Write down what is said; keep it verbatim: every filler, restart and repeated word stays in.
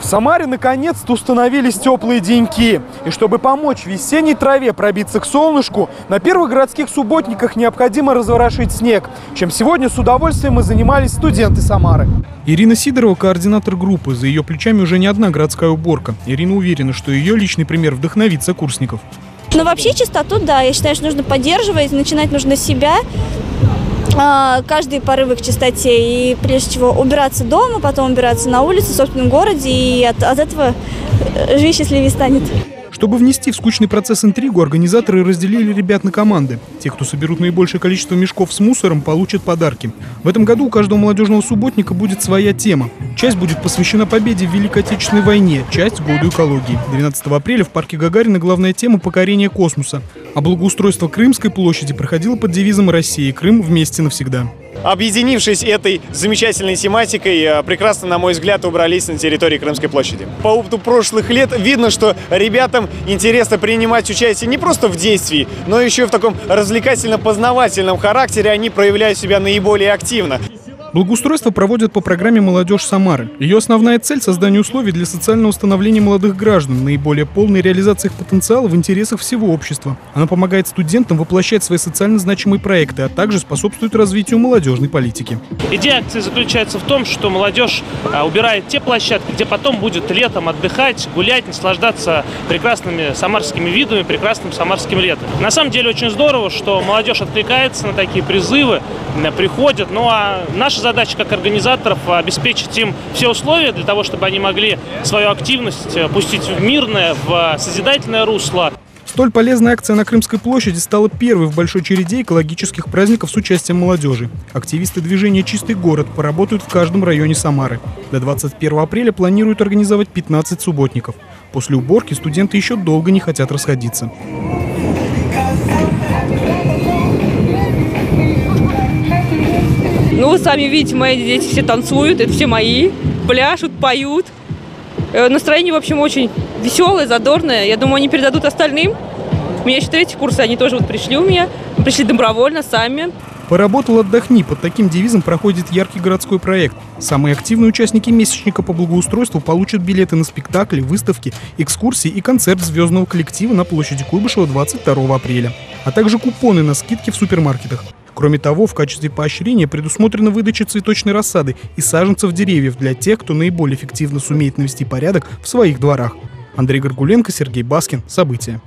В Самаре наконец-то установились теплые деньки. И чтобы помочь весенней траве пробиться к солнышку, на первых городских субботниках необходимо разворошить снег, чем сегодня с удовольствием мы занимались студенты Самары. Ирина Сидорова – координатор группы. За ее плечами уже не одна городская уборка. Ирина уверена, что ее личный пример вдохновит сокурсников. Ну вообще чистоту, да, я считаю, что нужно поддерживать, начинать нужно с себя. Каждый порывы к чистоте, и прежде всего убираться дома, потом убираться на улице, в собственном городе, и от, от этого жизнь счастливее станет. Чтобы внести в скучный процесс интригу, организаторы разделили ребят на команды. Те, кто соберут наибольшее количество мешков с мусором, получат подарки. В этом году у каждого молодежного субботника будет своя тема. Часть будет посвящена победе в Великой Отечественной войне, часть – году экологии. двенадцатого апреля в парке Гагарина главная тема – покорение космоса. А благоустройство Крымской площади проходило под девизом «Россия и Крым вместе навсегда». Объединившись этой замечательной тематикой, прекрасно, на мой взгляд, убрались на территории Крымской площади. По опыту прошлых лет видно, что ребятам интересно принимать участие не просто в действии, но еще и в таком развлекательно-познавательном характере они проявляют себя наиболее активно. Благоустройство проводят по программе «Молодежь Самары». Ее основная цель – создание условий для социального становления молодых граждан, наиболее полной реализации их потенциала в интересах всего общества. Она помогает студентам воплощать свои социально значимые проекты, а также способствует развитию молодежной политики. Идея акции заключается в том, что молодежь убирает те площадки, где потом будет летом отдыхать, гулять, наслаждаться прекрасными самарскими видами, прекрасным самарским летом. На самом деле очень здорово, что молодежь откликается на такие призывы, приходит, ну а наши задача как организаторов – обеспечить им все условия для того, чтобы они могли свою активность пустить в мирное, в созидательное русло. Столь полезная акция на Крымской площади стала первой в большой череде экологических праздников с участием молодежи. Активисты движения «Чистый город» поработают в каждом районе Самары. До двадцать первого апреля планируют организовать пятнадцать субботников. После уборки студенты еще долго не хотят расходиться. Ну, вы сами видите, мои дети все танцуют, это все мои, пляшут, поют. Настроение, в общем, очень веселое, задорное. Я думаю, они передадут остальным. У меня еще третий курс, они тоже вот пришли у меня, пришли добровольно, сами. «Поработал, отдохни» — под таким девизом проходит яркий городской проект. Самые активные участники месячника по благоустройству получат билеты на спектакли, выставки, экскурсии и концерт звездного коллектива на площади Куйбышева двадцать второго апреля, а также купоны на скидки в супермаркетах. Кроме того, в качестве поощрения предусмотрена выдача цветочной рассады и саженцев деревьев для тех, кто наиболее эффективно сумеет навести порядок в своих дворах. Андрей Горгуленко, Сергей Баскин. События.